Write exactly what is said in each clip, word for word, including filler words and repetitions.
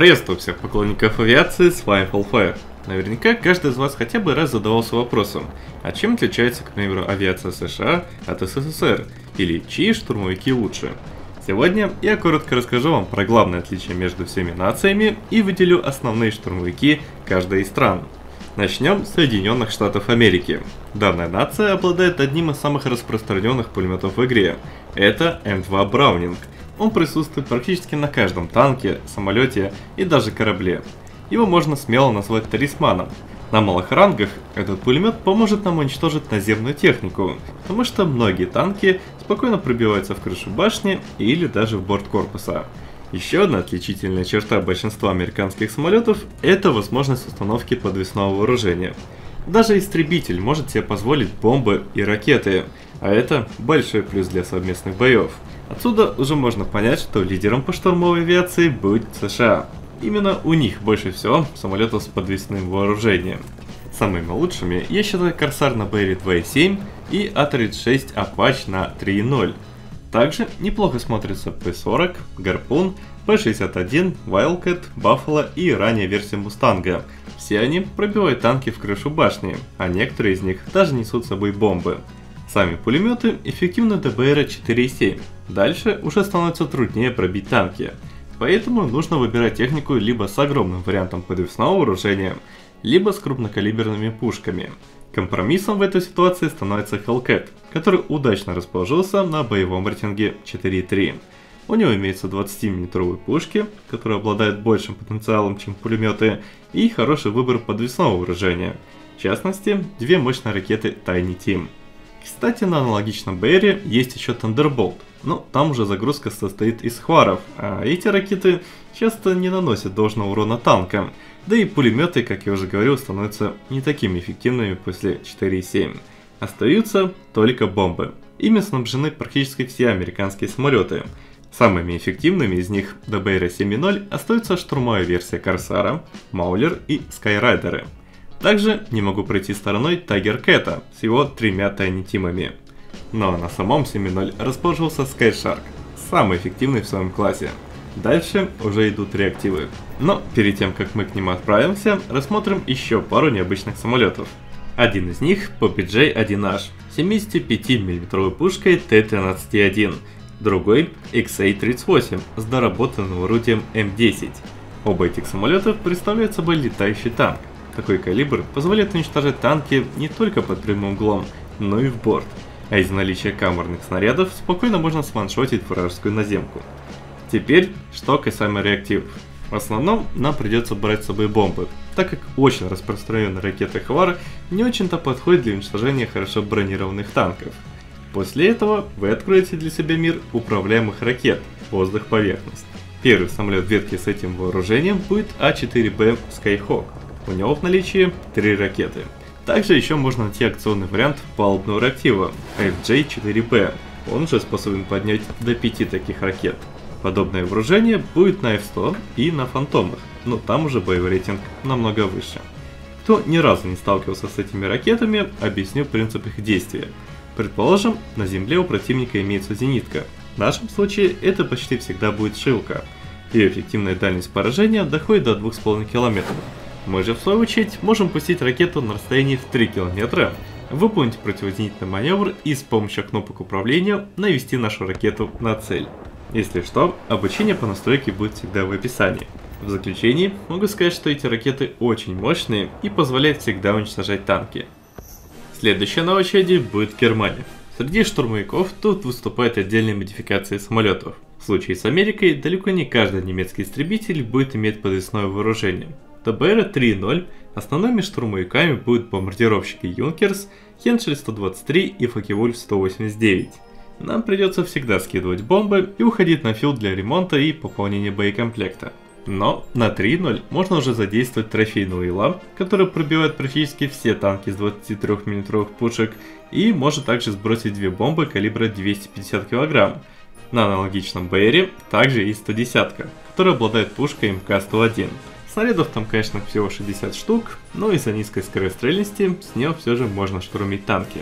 Приветствую всех поклонников авиации, с вами FallFire. Наверняка каждый из вас хотя бы раз задавался вопросом, а чем отличается, к примеру, авиация США от СССР, или чьи штурмовики лучше? Сегодня я коротко расскажу вам про главное отличие между всеми нациями и выделю основные штурмовики каждой из стран. Начнем с Соединенных Штатов Америки. Данная нация обладает одним из самых распространенных пулеметов в игре. Это М два Browning. Он присутствует практически на каждом танке, самолете и даже корабле. Его можно смело назвать талисманом. На малых рангах этот пулемет поможет нам уничтожить наземную технику, потому что многие танки спокойно пробиваются в крышу башни или даже в борт корпуса. Еще одна отличительная черта большинства американских самолетов – это возможность установки подвесного вооружения. Даже истребитель может себе позволить бомбы и ракеты, а это большой плюс для совместных боев. Отсюда уже можно понять, что лидером по штурмовой авиации будет США. Именно у них больше всего самолетов с подвесным вооружением. Самыми лучшими я считаю Корсар на Б два семь и А тридцать шесть Апач на три ноль. Также неплохо смотрятся П сорок, Гарпун, П шестьдесят один, Вайлкет, Баффало и ранее версии Мустанга. Все они пробивают танки в крышу башни, а некоторые из них даже несут с собой бомбы. Сами пулеметы эффективны до БР четыре семь. Дальше уже становится труднее пробить танки, поэтому нужно выбирать технику либо с огромным вариантом подвесного вооружения, либо с крупнокалиберными пушками. Компромиссом в этой ситуации становится Hellcat, который удачно расположился на боевом рейтинге четыре три. У него имеются двадцатимиллиметровые пушки, которые обладают большим потенциалом, чем пулеметы, и хороший выбор подвесного вооружения, в частности, две мощные ракеты Tiny Team. Кстати, на аналогичном БРе есть еще Thunderbolt, но там уже загрузка состоит из Хваров, а эти ракеты часто не наносят должного урона танкам, да и пулеметы, как я уже говорил, становятся не такими эффективными после четыре семь. Остаются только бомбы. Ими снабжены практически все американские самолеты. Самыми эффективными из них до Б Р семь ноль остаются штурмовая версия Корсара, Маулер и Скайрайдеры. Также не могу пройти стороной Тайгер Кэта с его тремя тайни-тимами. Но на самом семь ноль расположился Скай Шарк, самый эффективный в своем классе. Дальше уже идут реактивы. Но перед тем, как мы к ним отправимся, рассмотрим еще пару необычных самолетов. Один из них П П J один H с семидесятипятимиллиметровой пушкой Т тринадцать один, другой Икс А тридцать восемь с доработанным орудием М десять. Оба этих самолета представляют собой летающий танк. Такой калибр позволяет уничтожать танки не только под прямым углом, но и в борт, а из наличия камерных снарядов спокойно можно сваншотить вражескую наземку. Теперь, что касаемо реактивов. В основном нам придется брать с собой бомбы, так как очень распространенные ракеты Хвар не очень-то подходят для уничтожения хорошо бронированных танков. После этого вы откроете для себя мир управляемых ракет воздух-поверхность. Первый самолет ветки с этим вооружением будет А четыре Б М Скайхок. У него в наличии три ракеты. Также еще можно найти акционный вариант палубного реактива Ф J четыре Б. Он же способен поднять до пяти таких ракет. Подобное вооружение будет на Ф сто и на Фантомах, но там уже боевой рейтинг намного выше. Кто ни разу не сталкивался с этими ракетами, объясню принцип их действия. Предположим, на земле у противника имеется зенитка. В нашем случае это почти всегда будет шилка. Ее эффективная дальность поражения доходит до двух с половиной километров. Мы же в свою очередь можем пустить ракету на расстоянии в три километра, выполнить противозенитный маневр и с помощью кнопок управления навести нашу ракету на цель. Если что, обучение по настройке будет всегда в описании. В заключении могу сказать, что эти ракеты очень мощные и позволяют всегда уничтожать танки. Следующая на очереди будет Германия. Среди штурмовиков тут выступают отдельные модификации самолетов. В случае с Америкой далеко не каждый немецкий истребитель будет иметь подвесное вооружение. До Б Р три ноль основными штурмовиками будут бомбардировщики Юнкерс, Хенкель сто двадцать три и Факевульф сто восемьдесят девять. Нам придется всегда скидывать бомбы и уходить на филд для ремонта и пополнения боекомплекта. Но на три ноль можно уже задействовать трофейного Ила, который пробивает практически все танки с двадцатитрёхмиллиметровых пушек и может также сбросить две бомбы калибра двести пятьдесят килограмм. На аналогичном БРе также есть сто десятка, которая обладает пушкой М К сто один. Снарядов там, конечно, всего шестьдесят штук, но из-за низкой скорострельности с нее все же можно штурмить танки.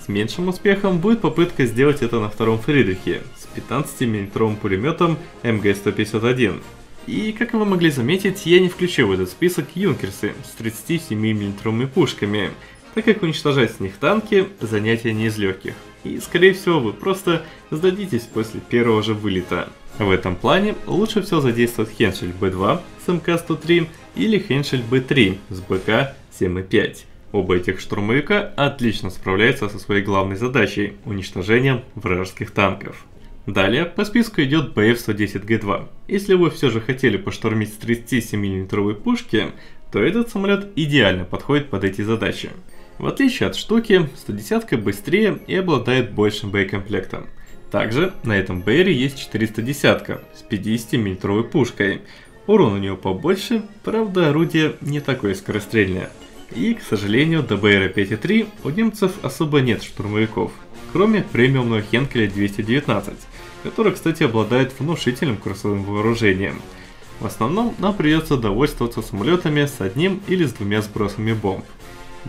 С меньшим успехом будет попытка сделать это на втором Фридрихе с пятнадцатимиллиметровым пулеметом М Г сто пятьдесят один. И, как вы могли заметить, я не включил в этот список юнкерсы с тридцатисемимиллиметровыми пушками, так как уничтожать с них танки – занятие не из легких. И, скорее всего, вы просто сдадитесь после первого же вылета. В этом плане лучше всего задействовать Хенкель бэ два с эм ка сто три или Хенкель бэ три с бэ ка семь и пять. Оба этих штурмовика отлично справляются со своей главной задачей – уничтожением вражеских танков. Далее по списку идет бэ эф сто десять гэ два. Если вы все же хотели поштурмить с тридцатисемимиллиметровой пушки, то этот самолет идеально подходит под эти задачи. В отличие от штуки, сто десятка быстрее и обладает большим боекомплектом. Также на этом БРе есть четыреста десятка с пятидесятимиллиметровой пушкой. Урон у нее побольше, правда орудие не такое скорострельное. И, к сожалению, до БРа пять и три у немцев особо нет штурмовиков, кроме премиумного Хенкеля двести девятнадцать, который, кстати, обладает внушительным курсовым вооружением. В основном нам придется довольствоваться самолетами с одним или с двумя сбросами бомб.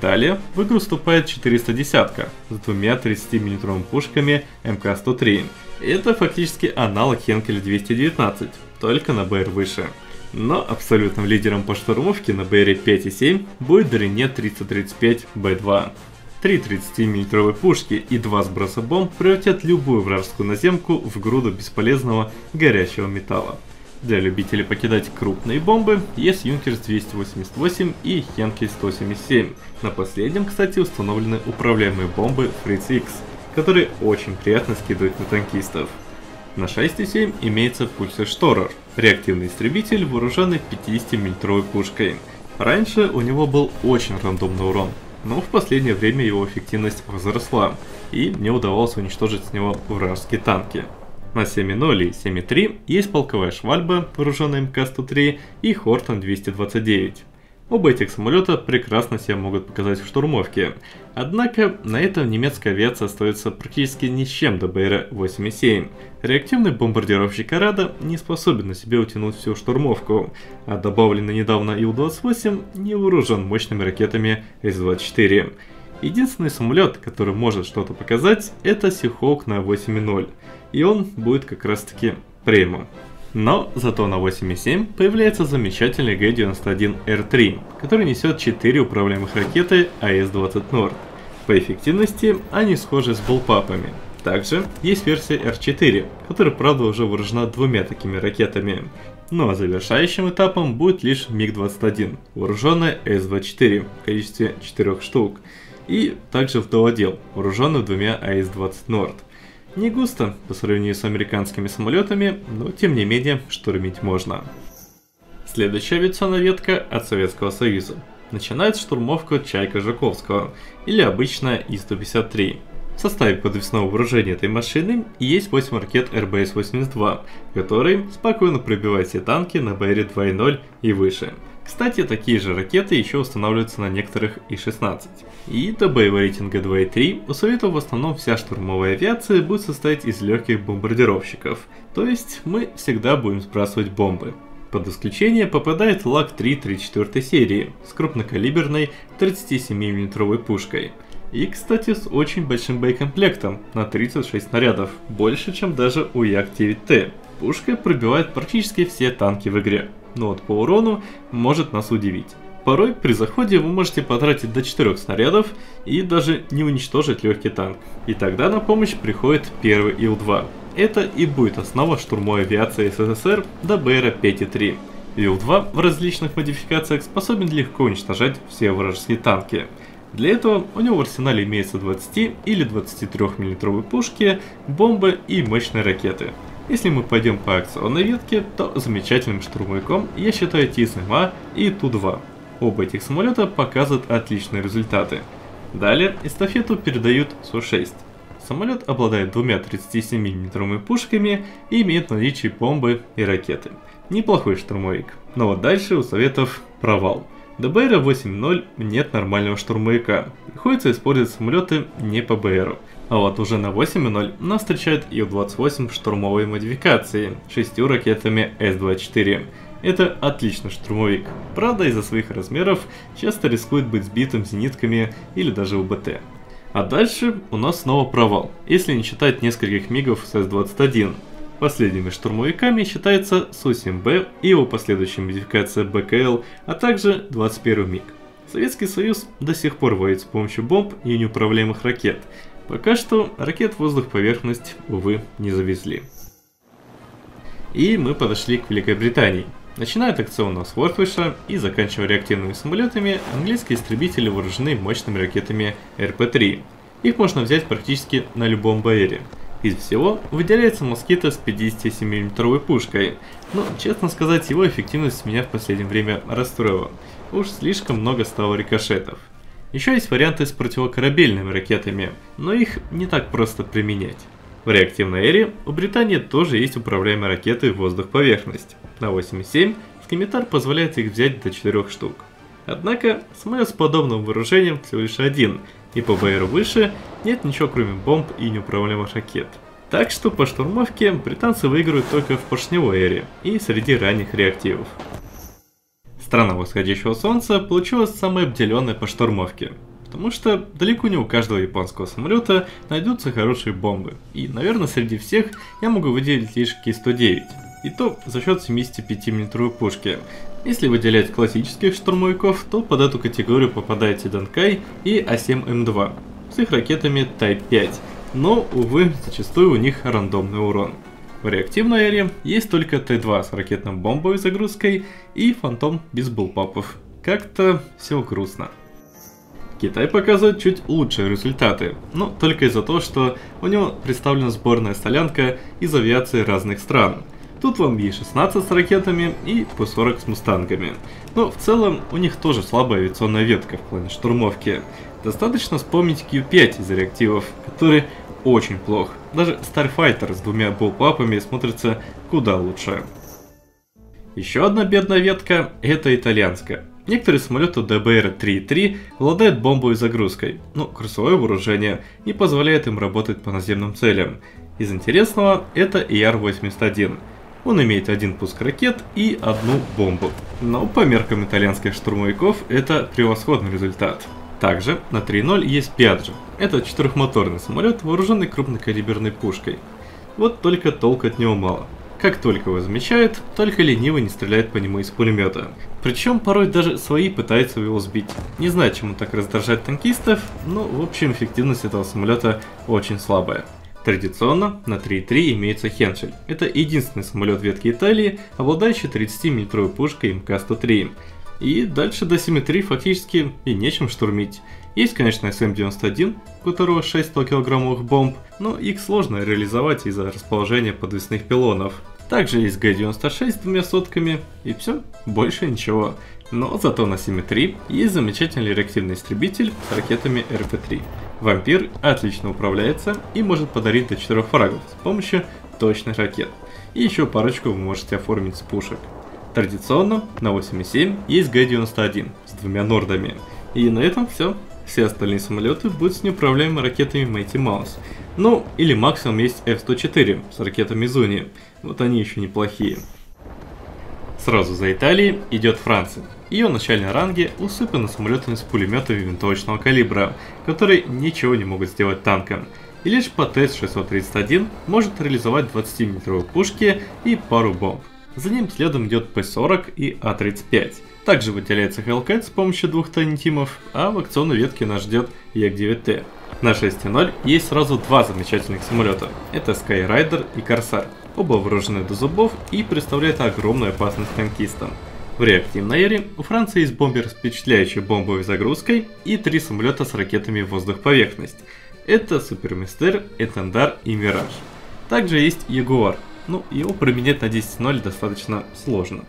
Далее в игру вступает четыреста десятка с двумя тридцатимиллиметровыми пушками эм ка сто три. Это фактически аналог Хенкеля двести девятнадцать, только на БР выше. Но абсолютным лидером по штурмовке на БРе пять и семь будет Доринет тридцать тридцать пять бэ два. Три тридцатимиллиметровые пушки и два сброса бомб превратят любую вражескую наземку в груду бесполезного горячего металла. Для любителей покидать крупные бомбы есть Юнкерс двести восемьдесят восемь и Хенкель сто семьдесят семь. На последнем, кстати, установлены управляемые бомбы Фриц Икс, которые очень приятно скидывают на танкистов. На шесть и семь имеется пульсер Шторер, реактивный истребитель, вооруженный пятидесятимиллиметровой пушкой. Раньше у него был очень рандомный урон, но в последнее время его эффективность возросла, и мне удавалось уничтожить с него вражеские танки. На семь ноль и семь три есть полковая швальба, вооруженная эм ка сто три, и Хортон двести двадцать девять. Оба этих самолета прекрасно себя могут показать в штурмовке, однако на этом немецкая авиация остается практически ни с чем до БР восемь и семь. Реактивный бомбардировщик Арада не способен на себе утянуть всю штурмовку, а добавленный недавно ил двадцать восемь не вооружен мощными ракетами эс двадцать четыре. Единственный самолет, который может что-то показать, это Сихоук на восемь ноль, и он будет как раз таки премиум. Но зато на восемь и семь появляется замечательный гэ девяносто один эр три, который несет четыре управляемых ракеты а эс двадцать Nord. По эффективности они схожи с буллпапами. Также есть версия эр четыре, которая, правда, уже вооружена двумя такими ракетами. Ну а завершающим этапом будет лишь миг двадцать один, вооруженная эс двадцать четыре в количестве четырёх штук, и также вдоводел, вооруженный двумя а эс двадцать Nord. Не густо по сравнению с американскими самолетами, но тем не менее штурмить можно. Следующая авиационная ветка от Советского Союза. Начинает штурмовку «Чайка» Жуковского, или обычная и сто пятьдесят три. В составе подвесного вооружения этой машины есть восемь ракет эр бэ эс восемьдесят два, которые спокойно пробивают все танки на БР два и ноль и выше. Кстати, такие же ракеты еще устанавливаются на некоторых и шестнадцать. И до боевого рейтинга два и три у Советов в основном вся штурмовая авиация будет состоять из легких бомбардировщиков, то есть мы всегда будем сбрасывать бомбы. Под исключение попадает лак три тридцать четвёртой серии с крупнокалиберной тридцатисемимиллиметровой пушкой. И, кстати, с очень большим боекомплектом на тридцать шесть снарядов, больше, чем даже у як девять тэ. Пушка пробивает практически все танки в игре, но вот по урону может нас удивить. Порой при заходе вы можете потратить до четырёх снарядов и даже не уничтожить легкий танк. И тогда на помощь приходит первый ил два. Это и будет основа штурмовой авиации эс эс эс эр до БР пять и три. ил два в различных модификациях способен легко уничтожать все вражеские танки. Для этого у него в арсенале имеются двадцати или двадцати трёх миллиметровые пушки, бомбы и мощные ракеты. Если мы пойдем по акционной ветке, то замечательным штурмовиком я считаю ти эс эм а и ту два. Оба этих самолета показывают отличные результаты. Далее эстафету передают су шесть. Самолет обладает двумя тридцатисемимиллиметровыми пушками и имеет наличие бомбы и ракеты. Неплохой штурмовик. Но вот дальше у Советов провал. До БР восемь ноль нет нормального штурмовика, приходится использовать самолеты не по БРу. А вот уже на восемь ноль нас встречает ил двадцать восемь в штурмовой модификации с шестью ракетами эс двадцать четыре. Это отличный штурмовик, правда из-за своих размеров часто рискует быть сбитым зенитками или даже УБТ. А дальше у нас снова провал, если не считать нескольких мигов с эс двадцать один. Последними штурмовиками считается Су-семь Бэ и его последующая модификация Бэ Ка Эл, а также двадцать первый Миг. Советский Союз до сих пор воюет с помощью бомб и неуправляемых ракет. Пока что ракет воздух-поверхность, увы, не завезли. И мы подошли к Великобритании. Начиная от акционного Свортвиша и заканчивая реактивными самолетами, английские истребители вооружены мощными ракетами Эр Пэ три. Их можно взять практически на любом боере. Из всего выделяется москита с пятидесятисемимиллиметровой пушкой, но, честно сказать, его эффективность меня в последнее время расстроила. Уж слишком много стало рикошетов. Еще есть варианты с противокорабельными ракетами, но их не так просто применять. В реактивной эре у Британии тоже есть управляемые ракеты воздух-поверхность. На восемь и семь скимитар позволяет их взять до четырёх штук. Однако самолет с подобным вооружением всего лишь один, и по боеру выше нет ничего кроме бомб и неуправляемых ракет. Так что по штурмовке британцы выигрывают только в поршневой эре и среди ранних реактивов. Страна восходящего солнца получилась самой обделенной по штурмовке, потому что далеко не у каждого японского самолета найдутся хорошие бомбы, и, наверное, среди всех я могу выделить лишь Ка сто девять, и то за счет семидесятипятимиллиметровой пушки. Если выделять классических штурмовиков, то под эту категорию попадает Тиданкай и А семь Эм два с их ракетами Тайп пять, но, увы, зачастую у них рандомный урон. В реактивной эре есть только Тэ два с ракетно-бомбовой загрузкой и Фантом без буллпапов. Как-то все грустно. Китай показывает чуть лучшие результаты, но только из-за того, что у него представлена сборная солянка из авиации разных стран. Тут вам Е шестнадцать с ракетами и Пэ сорок с мустангами. Но в целом у них тоже слабая авиационная ветка в плане штурмовки. Достаточно вспомнить Кью пять из реактивов, который очень плох. Даже Starfighter с двумя буллпапами смотрится куда лучше. Еще одна бедная ветка – это итальянская. Некоторые самолеты Дэ Бэ Эр три и три обладают бомбовой загрузкой, но курсовое вооружение не позволяет им работать по наземным целям. Из интересного это И Эр восемьдесят один. Он имеет один пуск ракет и одну бомбу. Но по меркам итальянских штурмовиков это превосходный результат. Также на три ноль есть Пиаджо. Это четырехмоторный самолет, вооруженный крупнокалиберной пушкой. Вот только толк от него мало. Как только его замечают, только ленивый не стреляет по нему из пулемета. Причем порой даже свои пытаются его сбить. Не знаю, чему так раздражать танкистов, но в общем эффективность этого самолета очень слабая. Традиционно на три и три имеется Хенкель. Это единственный самолет ветки Италии, обладающий тридцатимиллиметровой пушкой Эм Ка сто три. И дальше до семь и три фактически и нечем штурмить. Есть, конечно, Эс Эм девяносто один, у которого шесть стокилограммовых бомб, но их сложно реализовать из-за расположения подвесных пилонов. Также есть Гэ девяносто шесть с двумя сотками, и все, больше ничего. Но зато на семь и три есть замечательный реактивный истребитель с ракетами Эр Пэ три. Вампир отлично управляется и может подарить до четырёх фрагов с помощью точных ракет. И еще парочку вы можете оформить с пушек. Традиционно на восемь и семь есть Гэ девяносто один с двумя нордами. И на этом все. Все остальные самолеты будут с неуправляемыми ракетами Mighty Mouse. Ну, или максимум есть Эф сто четыре с ракетами Зуни. Вот они еще неплохие. Сразу за Италией идет Франция. Ее начальные ранги усыпаны самолетами с пулеметами винтовочного калибра, которые ничего не могут сделать танком. И лишь Пэ Тэ шестьсот тридцать один может реализовать двадцатимиллиметровые пушки и пару бомб. За ним следом идет Пэ сорок и А тридцать пять. Также выделяется Hellcat с помощью двух Tiny Team, а в акционной ветке нас ждет Як девять Тэ. На шесть и ноль есть сразу два замечательных самолета. Это Скайрайдер и Корсар. Оба вооружены до зубов и представляют огромную опасность танкистам. В реактивной эре у Франции есть бомбер с впечатляющей бомбовой загрузкой и три самолета с ракетами воздух-поверхность. Это Супермистер, Этендар и Мираж. Также есть Ягуар. Ну, его применять на десять ноль достаточно сложно.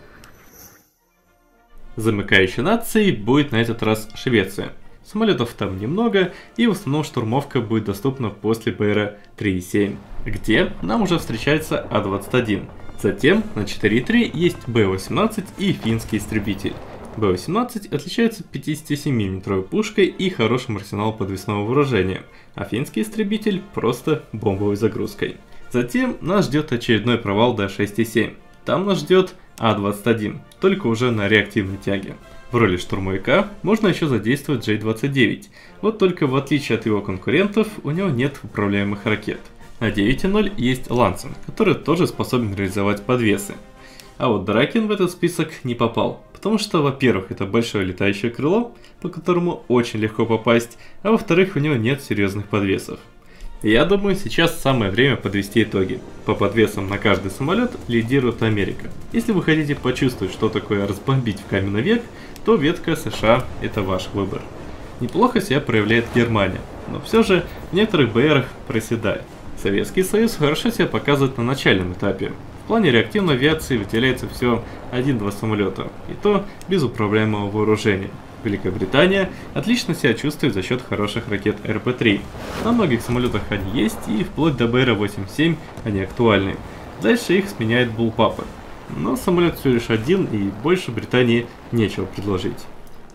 Замыкающей нацией будет на этот раз Швеция. Самолетов там немного, и в основном штурмовка будет доступна после Бэ Эр три и семь, где нам уже встречается А двадцать один. Затем на четыре и три есть Бэ восемнадцать и финский истребитель. Бэ восемнадцать отличается пятидесятисемимиллиметровой пушкой и хорошим арсеналом подвесного вооружения, а финский истребитель просто бомбовой загрузкой. Затем нас ждет очередной провал до шесть и семь. Там нас ждет А двадцать один, только уже на реактивной тяге. В роли штурмовика можно еще задействовать Джей двадцать девять, вот только в отличие от его конкурентов у него нет управляемых ракет. На девять ноль есть Лансен, который тоже способен реализовать подвесы. А вот Дракин в этот список не попал, потому что, во-первых, это большое летающее крыло, по которому очень легко попасть, а во-вторых, у него нет серьезных подвесов. Я думаю, сейчас самое время подвести итоги. По подвесам на каждый самолет лидирует Америка. Если вы хотите почувствовать, что такое разбомбить в каменный век, то ветка США – это ваш выбор. Неплохо себя проявляет Германия, но все же в некоторых БРах проседает. Советский Союз хорошо себя показывает на начальном этапе. В плане реактивной авиации выделяется всего один-два самолета, и то без управляемого вооружения. Великобритания отлично себя чувствует за счет хороших ракет эр пэ три. На многих самолетах они есть, и вплоть до бэ эр восемьдесят семь они актуальны. Дальше их сменяет Буллпапа. Но самолет всего лишь один, и больше Британии нечего предложить.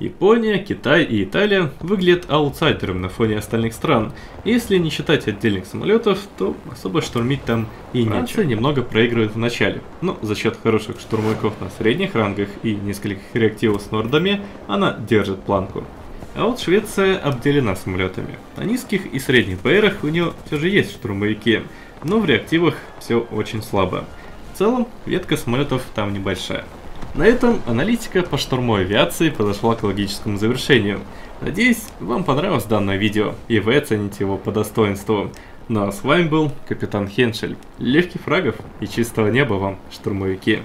Япония, Китай и Италия выглядят аутсайдером на фоне остальных стран. Если не считать отдельных самолетов, то особо штурмить там и нечего. Франция немного проигрывает в начале, но за счет хороших штурмовиков на средних рангах и нескольких реактивов с нордами она держит планку. А вот Швеция обделена самолетами. На низких и средних БРах у нее все же есть штурмовики, но в реактивах все очень слабо. В целом ветка самолетов там небольшая. На этом аналитика по штурмовой авиации подошла к логическому завершению. Надеюсь, вам понравилось данное видео и вы оцените его по достоинству. Ну а с вами был капитан Хенкель. Легких фрагов и чистого неба вам, штурмовики.